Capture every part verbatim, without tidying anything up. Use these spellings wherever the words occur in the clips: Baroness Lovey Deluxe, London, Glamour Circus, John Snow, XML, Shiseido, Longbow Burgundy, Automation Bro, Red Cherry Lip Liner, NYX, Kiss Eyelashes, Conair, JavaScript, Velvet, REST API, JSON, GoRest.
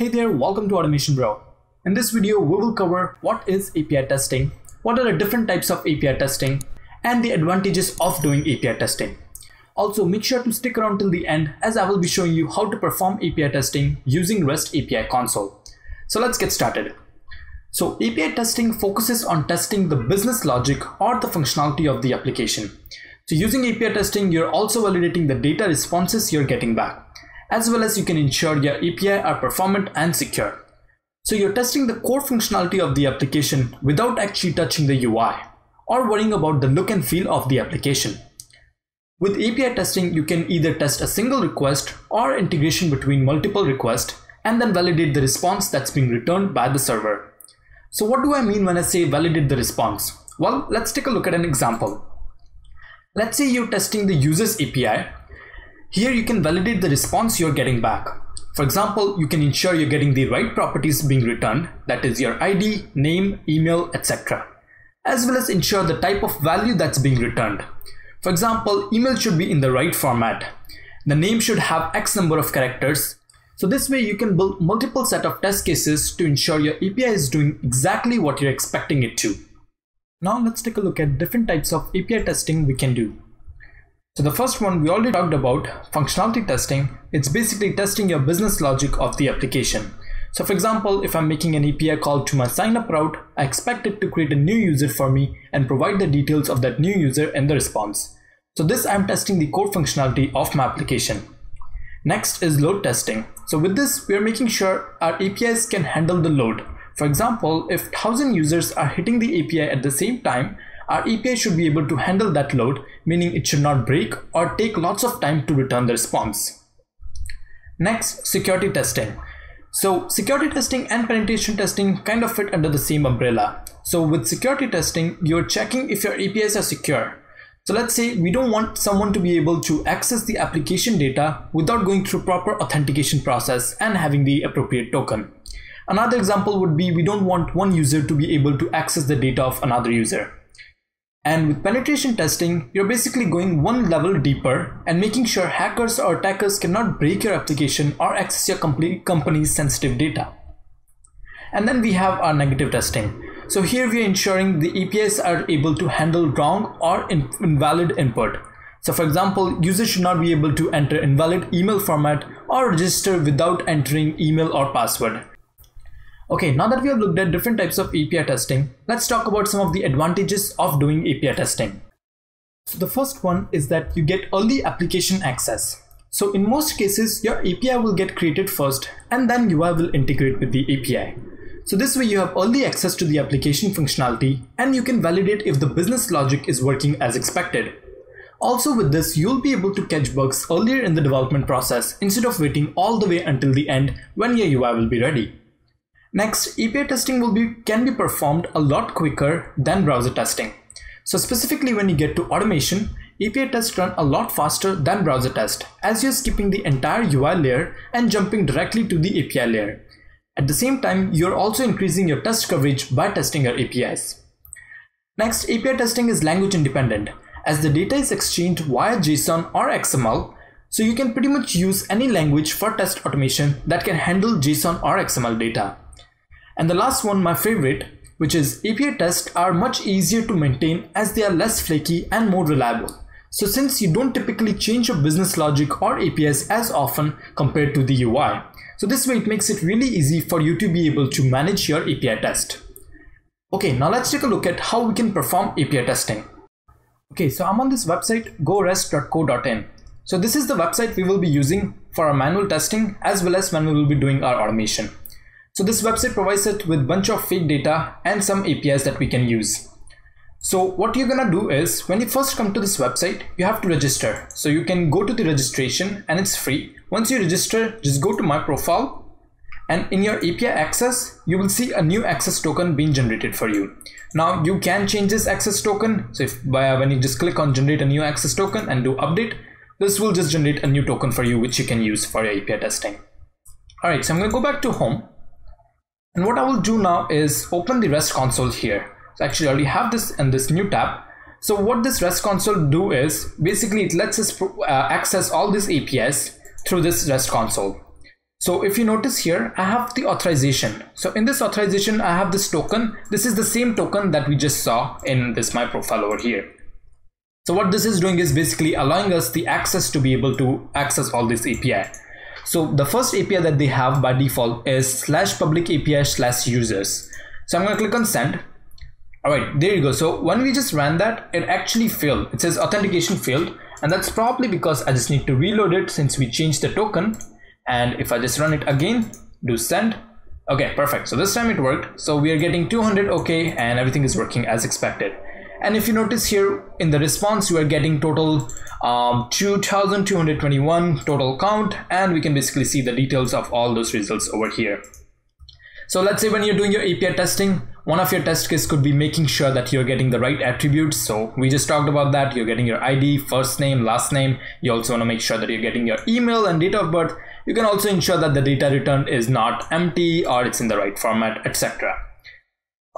Hey there, welcome to Automation Bro. In this video, we will cover what is A P I testing, what are the different types of A P I testing, and the advantages of doing A P I testing. Also, make sure to stick around till the end as I will be showing you how to perform A P I testing using REST A P I console. So let's get started. So A P I testing focuses on testing the business logic or the functionality of the application. So using A P I testing, you're also validating the data responses you're getting back, as well as you can ensure your A P I are performant and secure. So you're testing the core functionality of the application without actually touching the U I or worrying about the look and feel of the application. With A P I testing, you can either test a single request or integration between multiple requests and then validate the response that's being returned by the server. So what do I mean when I say validate the response? Well, let's take a look at an example. Let's say you're testing the user's A P I. Here you can validate the response you're getting back. For example, you can ensure you're getting the right properties being returned, that is your I D, name, email, et cetera, as well as ensure the type of value that's being returned. For example, email should be in the right format. The name should have X number of characters. So this way you can build multiple set of test cases to ensure your A P I is doing exactly what you're expecting it to. Now let's take a look at different types of A P I testing we can do. So the first one we already talked about, functionality testing. It's basically testing your business logic of the application. So for example, if I'm making an A P I call to my signup route, I expect it to create a new user for me and provide the details of that new user and the response. So this I'm testing the core functionality of my application. Next is load testing. So with this, we're making sure our A P Is can handle the load. For example, if one thousand users are hitting the A P I at the same time, our A P I should be able to handle that load, meaning it should not break or take lots of time to return the response. Next, security testing. So security testing and penetration testing kind of fit under the same umbrella. So with security testing, you're checking if your A P Is are secure. So let's say we don't want someone to be able to access the application data without going through proper authentication process and having the appropriate token. Another example would be we don't want one user to be able to access the data of another user. And with penetration testing, you're basically going one level deeper and making sure hackers or attackers cannot break your application or access your company's sensitive data. And then we have our negative testing. So here we are ensuring the A P Is are able to handle wrong or in invalid input. So for example, users should not be able to enter invalid email format or register without entering email or password. Okay, now that we have looked at different types of A P I testing, let's talk about some of the advantages of doing A P I testing. So the first one is that you get early application access. So in most cases, your A P I will get created first and then U I will integrate with the A P I. So this way you have early access to the application functionality and you can validate if the business logic is working as expected. Also with this, you'll be able to catch bugs earlier in the development process instead of waiting all the way until the end when your U I will be ready. Next, A P I testing will be, can be performed a lot quicker than browser testing. So specifically when you get to automation, A P I tests run a lot faster than browser tests as you're skipping the entire U I layer and jumping directly to the A P I layer. At the same time, you're also increasing your test coverage by testing your A P Is. Next, A P I testing is language independent as the data is exchanged via JSON or X M L, so you can pretty much use any language for test automation that can handle JSON or X M L data. And the last one, my favorite, which is A P I tests are much easier to maintain as they are less flaky and more reliable. So since you don't typically change your business logic or A P Is as often compared to the U I. So this way it makes it really easy for you to be able to manage your A P I test. Okay, now let's take a look at how we can perform A P I testing. Okay, so I'm on this website gorest dot co dot in. So this is the website we will be using for our manual testing as well as when we will be doing our automation. So this website provides it with a bunch of fake data and some A P Is that we can use. So what you're gonna do is when you first come to this website, you have to register. So you can go to the registration and it's free. Once you register, just go to my profile and in your A P I access, you will see a new access token being generated for you. Now you can change this access token. So if by when you just click on generate a new access token and do update, this will just generate a new token for you, which you can use for your A P I testing. All right, so I'm gonna go back to home. And what I will do now is open the REST console here. So actually I already have this in this new tab. So what this REST console do is basically it lets us uh, access all these A P Is through this REST console. So if you notice here, I have the authorization. So in this authorization, I have this token. This is the same token that we just saw in this my profile over here. So what this is doing is basically allowing us the access to be able to access all this A P I. So the first A P I that they have by default is slash public A P I slash users. So I'm going to click on send. All right, there you go. So when we just ran that, it actually failed. It says authentication failed. And that's probably because I just need to reload it since we changed the token. And if I just run it again, do send. Okay, perfect. So this time it worked. So we are getting two hundred. Okay, and everything is working as expected. And if you notice here in the response, you are getting total um, two thousand two hundred twenty-one total count. And we can basically see the details of all those results over here. So let's say when you're doing your A P I testing, one of your test cases could be making sure that you're getting the right attributes. So we just talked about that. You're getting your I D, first name, last name. You also want to make sure that you're getting your email and date of birth. You can also ensure that the data returned is not empty or it's in the right format, et cetera.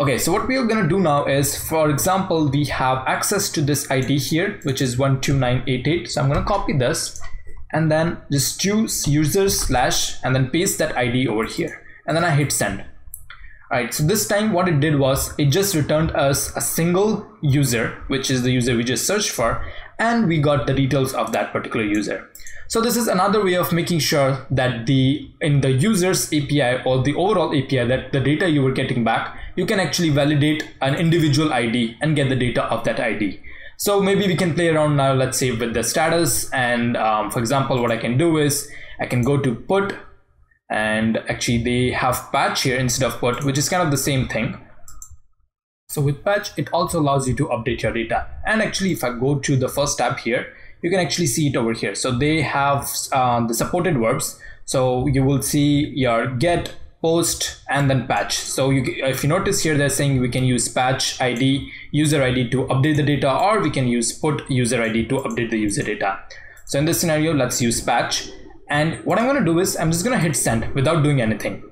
Okay, so what we are going to do now is, for example, we have access to this I D here, which is one two nine eight eight. So I'm going to copy this and then just choose users slash and then paste that I D over here. And then I hit send. Alright, so this time what it did was it just returned us a single user, which is the user we just searched for, and we got the details of that particular user. So this is another way of making sure that the in the user's A P I or the overall A P I, that the data you were getting back, you can actually validate an individual I D and get the data of that I D. So maybe we can play around now, let's say with the status. And um, for example, what I can do is I can go to put. And actually they have patch here instead of put, which is kind of the same thing. So with patch, it also allows you to update your data. And actually, if I go to the first tab here, you can actually see it over here. So they have uh, the supported verbs. So you will see your get, post, and then patch. So you, if you notice here, they're saying we can use patch I D, user I D to update the data, or we can use put user I D to update the user data. So in this scenario, let's use patch. And what I'm going to do is I'm just going to hit send without doing anything.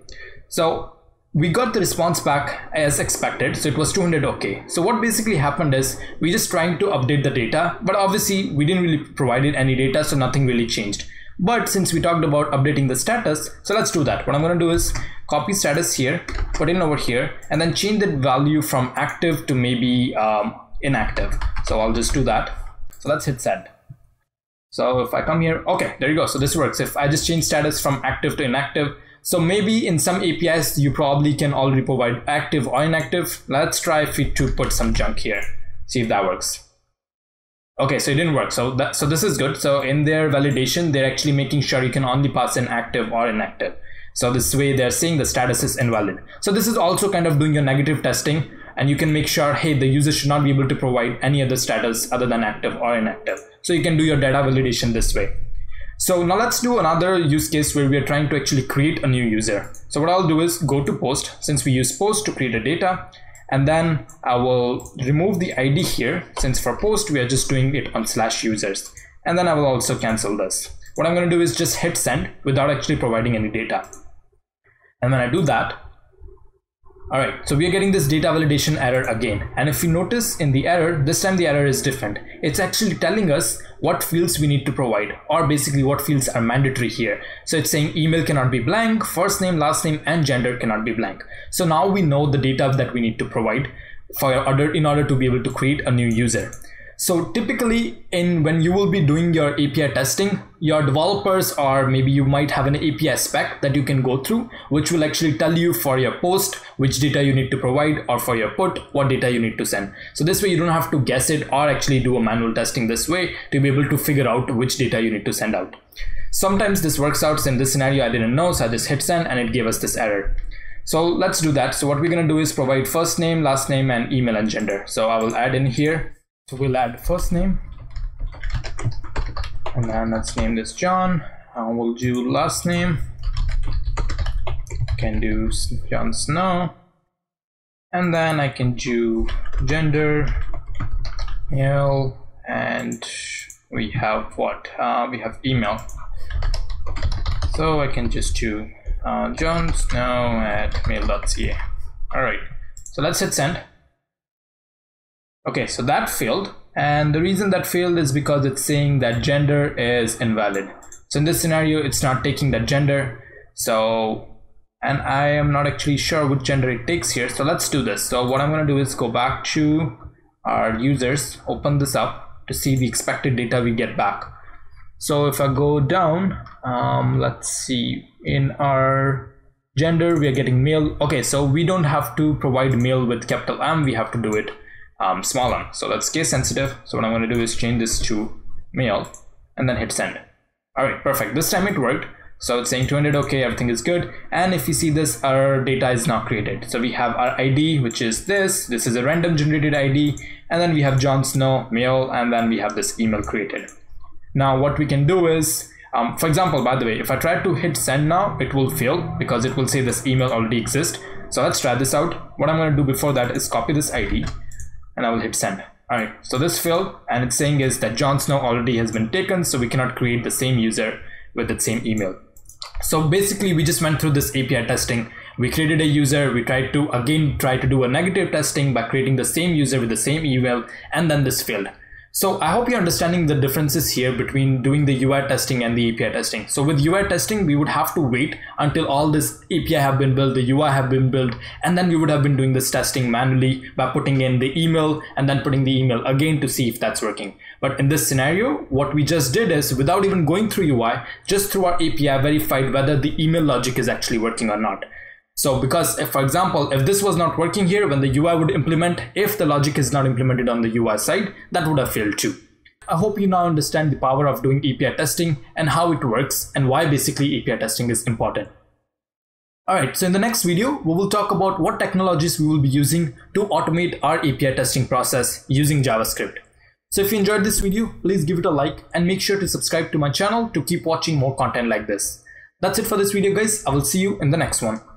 So we got the response back as expected. So it was two hundred. Okay. So what basically happened is we just trying to update the data, but obviously we didn't really provide any data. So nothing really changed. But since we talked about updating the status, so let's do that. What I'm going to do is copy status here, put in over here, and then change the value from active to maybe um, inactive. So I'll just do that. So let's hit send. So if I come here, okay, there you go. So this works. If I just change status from active to inactive. So maybe in some A P Is, you probably can already provide active or inactive. Let's try if we to put some junk here, see if that works. Okay, so it didn't work. So that, so this is good. So in their validation, they're actually making sure you can only pass in active or inactive. So this way they're saying the status is invalid. So this is also kind of doing your negative testing, and you can make sure, hey, the user should not be able to provide any other status other than active or inactive. So you can do your data validation this way. So now let's do another use case where we are trying to actually create a new user. So what I'll do is go to post, since we use post to create a data, and then I will remove the I D here, since for post, we are just doing it on slash users. And then I will also cancel this. What I'm going to do is just hit send without actually providing any data. And when I do that, all right, so we are getting this data validation error again. And if you notice in the error, this time the error is different. It's actually telling us what fields we need to provide, or basically what fields are mandatory here. So it's saying email cannot be blank, first name, last name, and gender cannot be blank. So now we know the data that we need to provide for order in order to be able to create a new user. So typically in when you will be doing your A P I testing, your developers, or maybe you might have an A P I spec that you can go through, which will actually tell you for your post, which data you need to provide, or for your put, what data you need to send. So this way you don't have to guess it or actually do a manual testing this way to be able to figure out which data you need to send out. Sometimes this works out. So in this scenario, I didn't know, so I just hit send and it gave us this error. So let's do that. So what we're going to do is provide first name, last name, and email and gender. So I will add in here. So we'll add first name, and then let's name this John. And we'll do last name. Can do John Snow, and then I can do gender, male, and we have what? Uh, we have email. So I can just do uh, John Snow at mail dot c a. All right. So let's hit send. Okay, so that failed, and the reason that failed is because it's saying that gender is invalid. So in this scenario, it's not taking that gender. So, and I am not actually sure which gender it takes here. So let's do this. So what I'm going to do is go back to our users, open this up to see the expected data we get back. So if I go down, um, let's see, in our gender, we are getting male. Okay, so we don't have to provide male with capital M, we have to do it um, small m. So that's case sensitive. So what I'm going to do is change this to male and then hit send. All right, perfect. This time it worked. So it's saying two hundred, okay, everything is good. And if you see this, our data is now created. So we have our I D, which is this, this is a random generated I D. And then we have John Snow, male, and then we have this email created. Now what we can do is, um, for example, by the way, if I try to hit send now, it will fail because it will say this email already exists. So let's try this out. What I'm gonna do before that is copy this I D and I will hit send. All right, so this failed and it's saying is that John Snow already has been taken. So we cannot create the same user with the same email. So basically we just went through this A P I testing. We created a user, we tried to again try to do a negative testing by creating the same user with the same email, and then this failed. So I hope you're understanding the differences here between doing the U I testing and the A P I testing. So with U I testing, we would have to wait until all this A P I have been built, the U I have been built, and then we would have been doing this testing manually by putting in the email and then putting the email again to see if that's working. But in this scenario, what we just did is without even going through U I, just through our A P I verified whether the email logic is actually working or not. So because if, for example, if this was not working here, when the U I would implement, if the logic is not implemented on the U I side, that would have failed too. I hope you now understand the power of doing A P I testing and how it works and why basically A P I testing is important. All right, so in the next video, we will talk about what technologies we will be using to automate our A P I testing process using JavaScript. So if you enjoyed this video, please give it a like and make sure to subscribe to my channel to keep watching more content like this. That's it for this video, guys. I will see you in the next one.